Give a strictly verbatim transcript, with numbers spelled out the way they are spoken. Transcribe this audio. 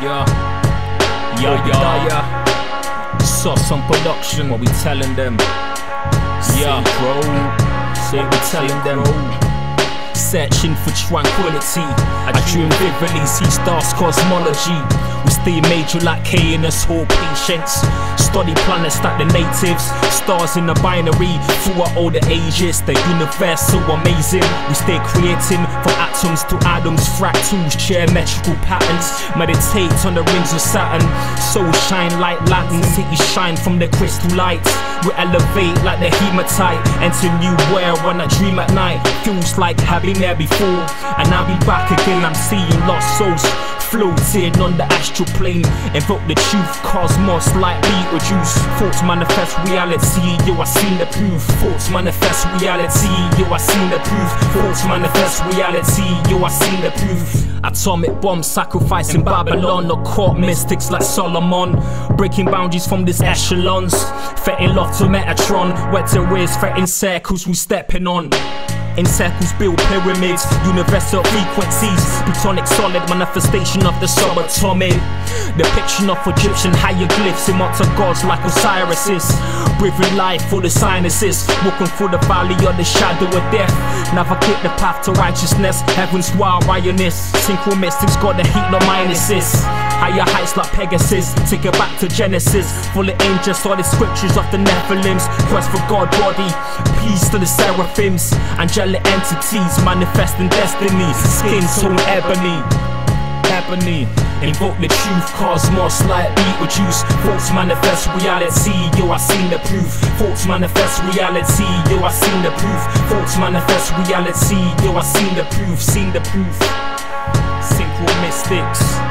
Yeah, yeah, yeah. Sauce on production, what we telling them? Yeah, bro. Say we telling them. Searching for tranquility. I dream vividly, see stars, cosmology. We stay major like K in us, all patience. Study planets like the natives, stars in the binary. Throughout all the ages, the universe so amazing. We stay creating from atoms to atoms, fractals, geometrical patterns. Meditate on the rings of Saturn. Souls shine like lightning, cities shine from the crystal lights. We elevate like the hematite, enter new world when I dream at night. Feels like I've been there before, and I'll be back again. I'm seeing lost souls floating on the astral plane. Invoke the truth, cosmos like Beetlejuice. Thoughts manifest reality, yo I seen the proof. Thoughts manifest reality, yo I seen the proof. Thoughts manifest reality, yo I seen the proof. Atomic bombs sacrificing Babylon, or caught mystics like Solomon, breaking boundaries from these echelons. Fetting love to Metatron, wet to raise threatening circles we stepping on. In circles build pyramids, universal frequencies, plutonic solid manifestation of the subatomic. Depiction of Egyptian hieroglyphs, immortal gods like Osiris is. Breathing life for the sinuses, walking through the valley of the shadow of death. Navigate the path to righteousness, heaven's wild lioness. Synchromystics got the heat, no minuses. Higher heights like Pegasus, take it back to Genesis. Full of angels, all the scriptures of the Nephilims. Quest for God body, peace to the seraphims. Angelic entities, manifesting destinies. Skin tone ebony, ebony. Invoke the truth, cosmos like Beetlejuice. Thoughts manifest reality, yo I seen the proof. Thoughts manifest reality, yo I seen the proof. Thoughts manifest reality, yo I seen the proof. Seen the proof. Synchromystics.